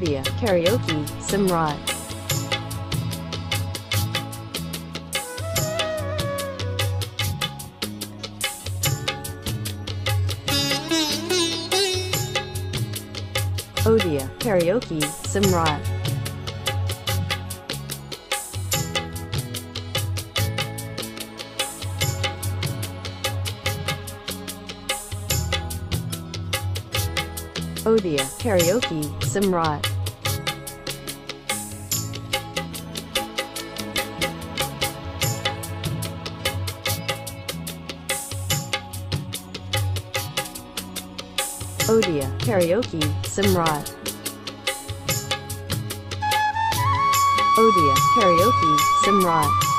Cambodia, karaoke, Samrat. Odia, karaoke, Samrat. Odia, karaoke, Samrat. Odia, karaoke, Samrat. Odia, karaoke, Samrat.